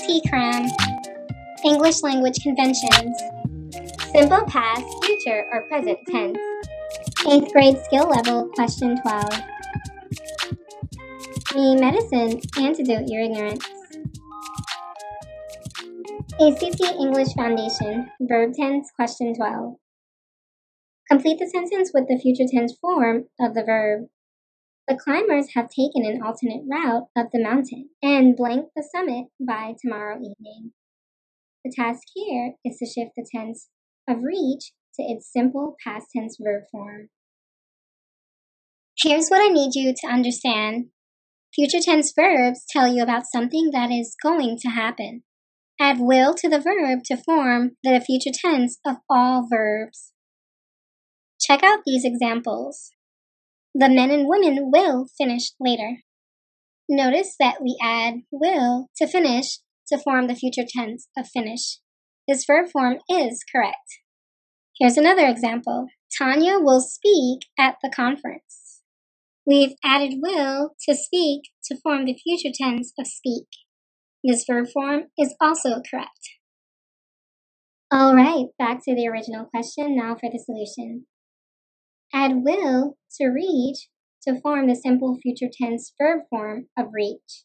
ACT cram, English language conventions, simple past, future, or present tense, 8th grade skill level, question 12. Memedicine, antidote your ignorance. ACT English Foundation, verb tense, question 12. Complete the sentence with the future tense form of the verb. The climbers have taken an alternate route up the mountain and blank the summit by tomorrow evening. The task here is to shift the tense of reach to its simple past tense verb form. Here's what I need you to understand. Future tense verbs tell you about something that is going to happen. Add will to the verb to form the future tense of all verbs. Check out these examples. The men and women will finish later. Notice that we add will to finish to form the future tense of finish. This verb form is correct. Here's another example. Tanya will speak at the conference. We've added will to speak to form the future tense of speak. This verb form is also correct. All right, back to the original question now for the solution. Add will to reach to form the simple future tense verb form of reach.